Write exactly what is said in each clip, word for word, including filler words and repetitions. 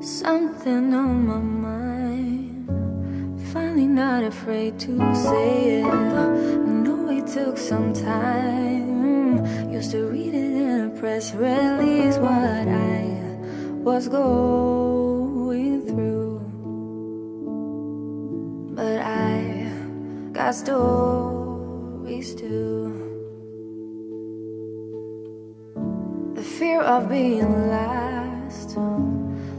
Something on my mind, finally not afraid to say it. I know it took some time, used to read it in a press release, what I was going through. But I got stories too. The fear of being last,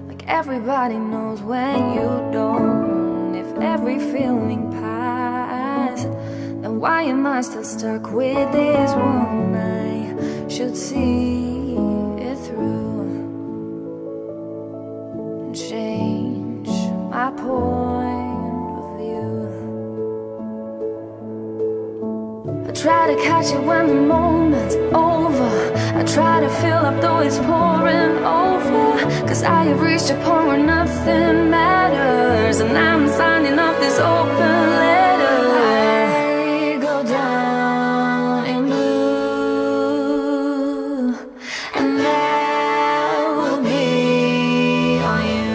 like everybody knows when you don't. If every feeling passed, then why am I still stuck with this one? I should see it through and change my point of view. I try to catch it when the moment's over, I try to fill up though it's pouring over, cause I have reached a point where nothing matters, and I'm signing off this open letter. I go down in blue, and that will be on you.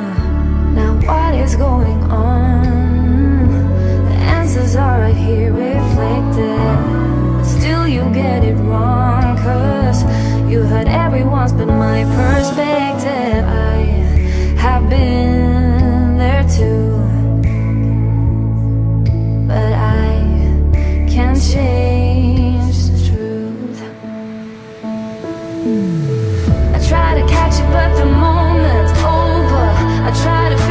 uh, Now what is going on? The answers are right here reflected. Still you get it wrong, cause you heard everyone's but my perspective. I have been there too, but I can't change the truth. I try to catch it but the moment's over, I try to